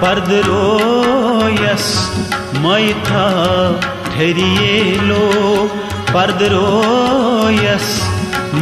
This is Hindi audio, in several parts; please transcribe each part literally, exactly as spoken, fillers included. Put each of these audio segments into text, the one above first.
पर्द रोयस मै थारिये लो, पर्द रोयस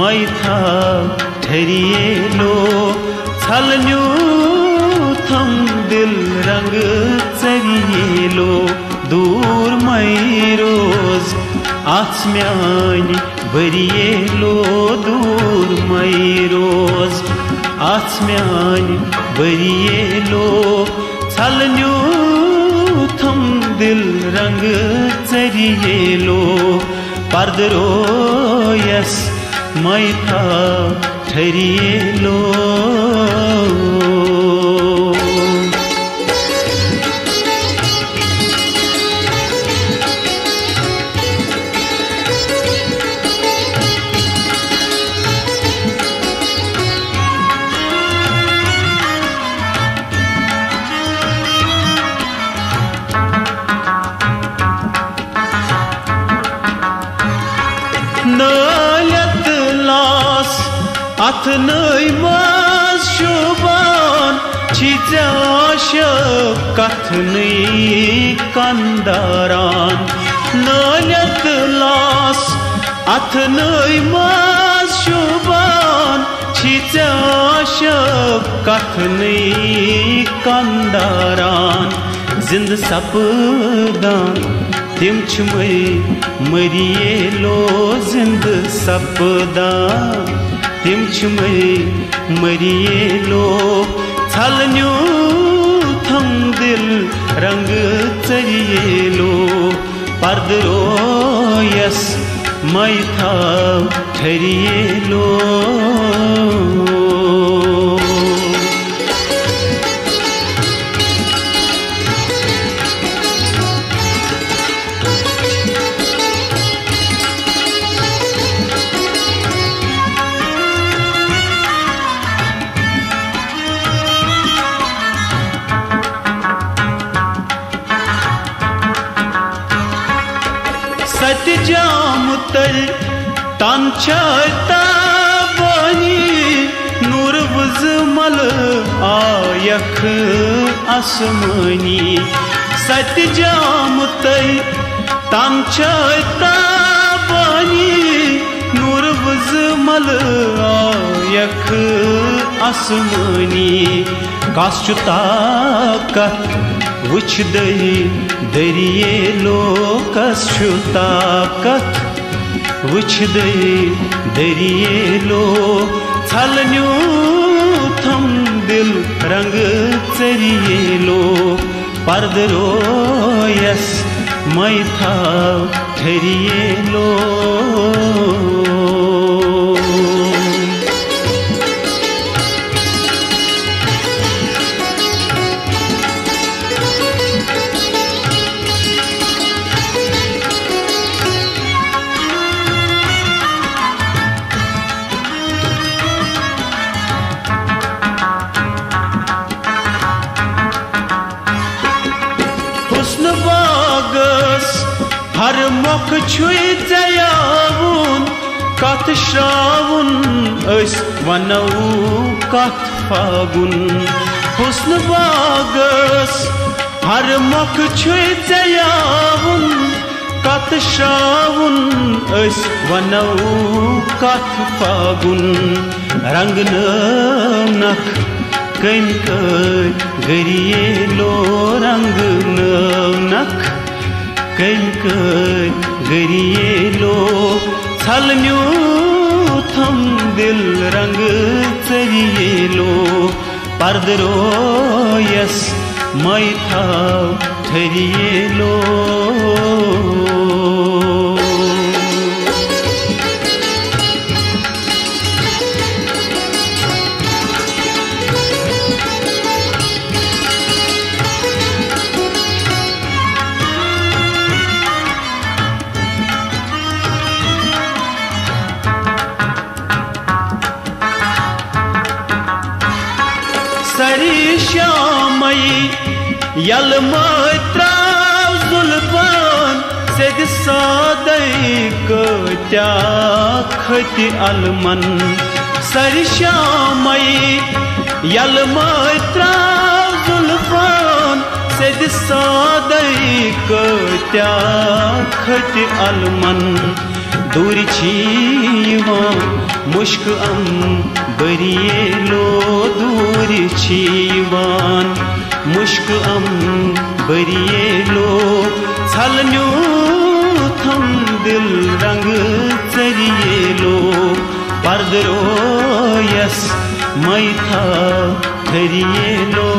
मै थारिये लो। छलन्यू थम दिल रंग चरिये लो, दूर मै रोज आसम्यान बरिये लो, दूर मै रोज आसम्यान बरिये लो। छलन्यू थम दिल रंग चरिये लो, पर्द रोयस मै थारिये लो। नयत लास अथ नई मास शुबान छिचा कथ नई कंदारान। नयत लास अथ नई मास शुबान छिचा कथ नई कंदारान। जिंद सपदान तिम छुमई मरिये लो, जिंद सपदा तिम छुमई मरिये लो। छलन्यू थम दिल रंग चरिये लो, पर्द रोयस मै थारिये लो। जाम तर तान छता बनी नूर बुजमल आयख आसमानी। सत जाम तर तान छता बनी नूर बुजमल आयख आसमानी। काशु ताकत वुछ दई दरिये लो, कशु ताकत वुछ दई दरिये लो। छलन्यू थम दिल रंग चरिये लो, पर्द रोयस मै थारिये लो। हर मुख छुई जयावुन कथ श्रावुन ऐस वनऊ कथ फागुन। हुस्न बागस हर मुख छुई जयावुन कथ श्रावुन ऐस वनऊ कथ फागुन। रंग नख कन गरिये लो, रंग नख कंक गरिये लो। छलन्यू थम दिल रंग चरिये लो, पर्द रोयस मै थारिये लो। सरी श्यामई यल मात्राव जुल्फान सेद सादई कत्या खति अलमन। सरी श्यामई यल मात्राव जुल्फान سید سادی کٹیا کھٹ علمن دور چھی مشک ام بریے لو دور چھی مشک ام بریے لو چھلنیو تھم دل رنگ چریے لو پرد رویس مئی تھریے لو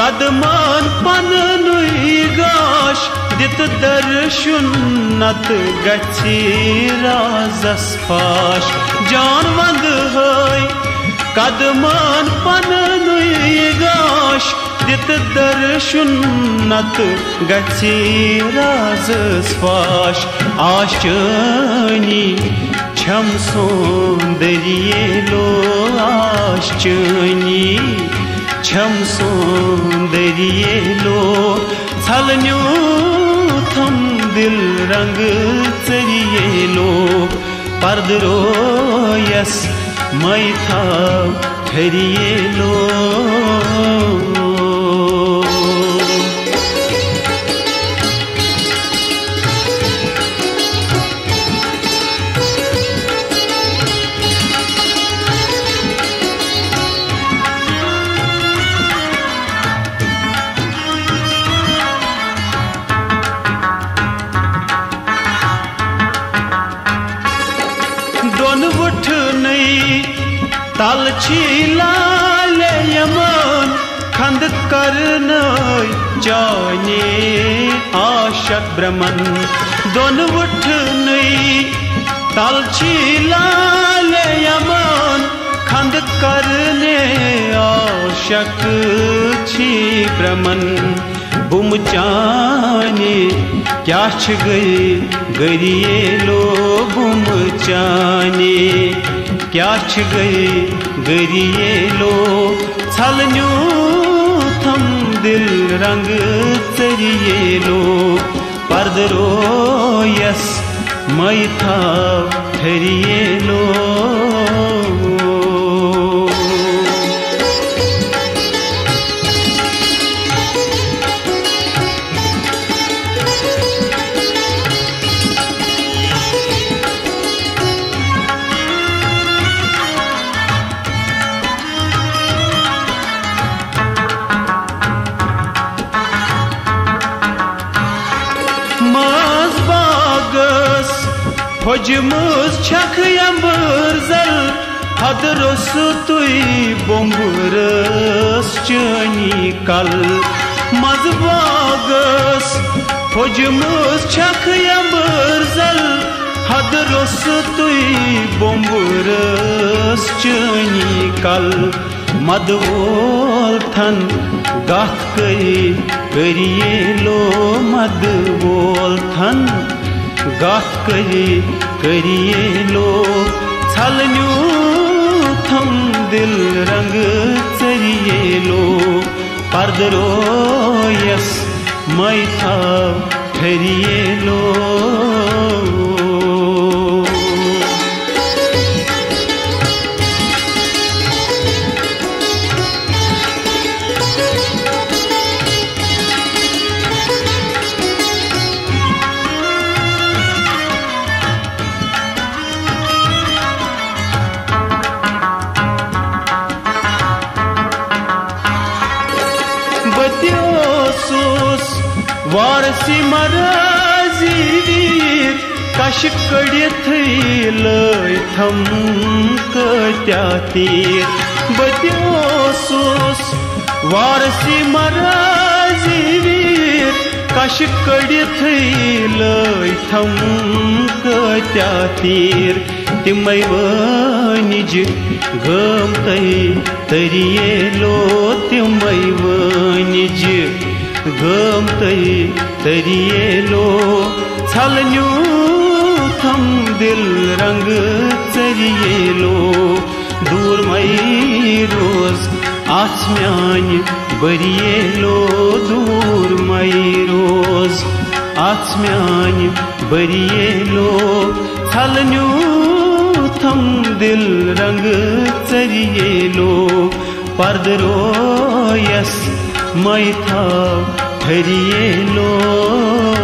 قدمان پننوی گاش دت درشن نت گچی رازس پاش جانوند های قدمان پننوی گاش دت درشن نت گچی رازس پاش آشچنی چھم سوندریے لو آشچنی چھم سوندریے لو چھلنیو تھم دل رنگ چریے لو پرد رویس مئی تھیو تھریے لو تل چھی لال یمن کھند کرن جانے عاشق برمن دون وٹھن تل چھی لال یمن کھند کرن عاشق چھی برمن بم چانے کیا چھ گئی گریے لو بم چانے کیا چھ گئے گریے لو چھلنیو تھم دل رنگ چریے لو پرد رویس مئی تھیو تھریے لو حجمز چھک یمبرزل حد رس توی بمبرس چنی کل مزواگس حجمز چھک یمبرزل حد رس توی بمبرس چنی کل مدوول تھن گات کئی کریے لو مدوول تھن گات کری کریے لو چھلنیو تھم دل رنگ چریے لو پرد رویس مئی تھیو تھریے لو وارسی مرازی دید کش کڑی تھی لئی تھم کٹیا تیر بتیو سوس وارسی مرازی دید کش کڑی تھی لئی تھم کٹیا تیر تمائی ونج غم تھی تریے لو تمائی ونج गम तई तरिये लो छलन्यू थम दिल रंग चरिये लो दूर मई रोज आचम्यान बरिये लो दूर मई रोज आचम्यान बरिये लो छलन्यू थम दिल रंग चरिये लो पर्द रोयस मई थाव थरिये लो।